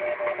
Александр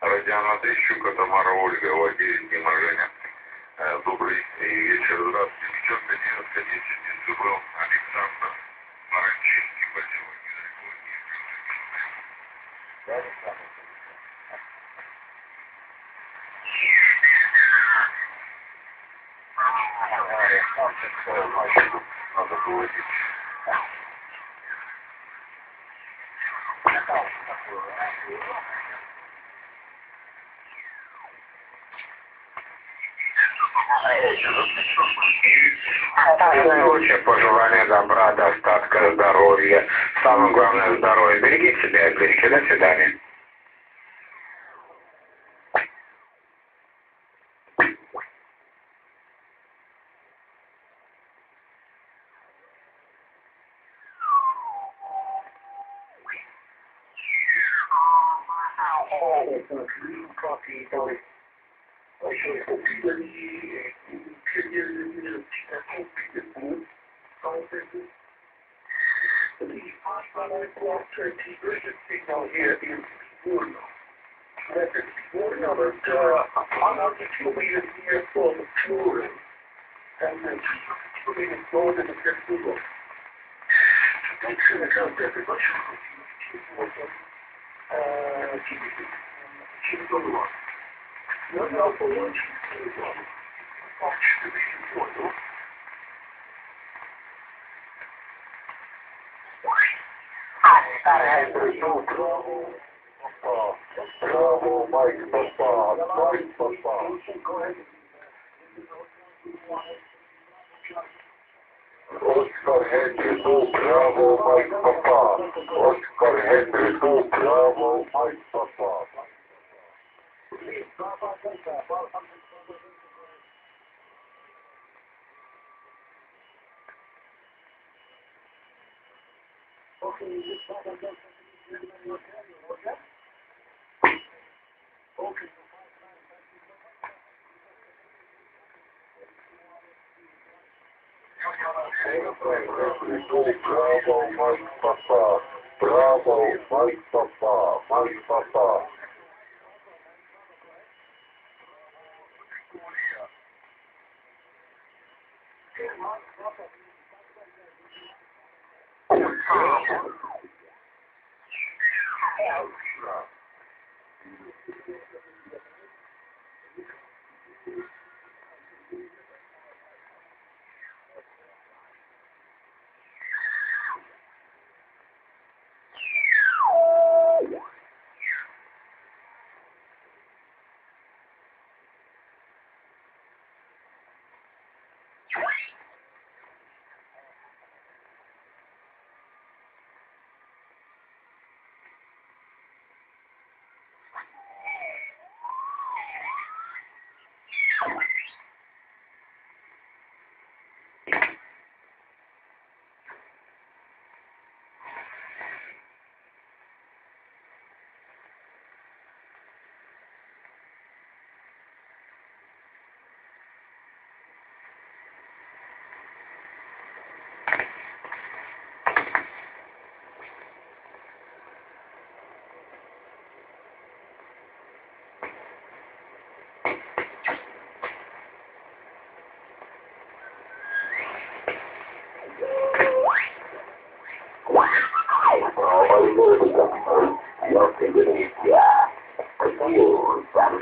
Радиоанатри, Щука, Тамара, Ольга, Владимир, Тима, Женя. Добрый вечер, здравствуйте. Вечерка 11.10 был Александр Маранчинский, Владимир, Владимир, Владимир. Надо говорить. Лучшее пожелание добра, достатка, здоровья. Самое главное — здоровье. Берегите себя, берегите. До свидания.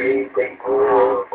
Cristo en cruz.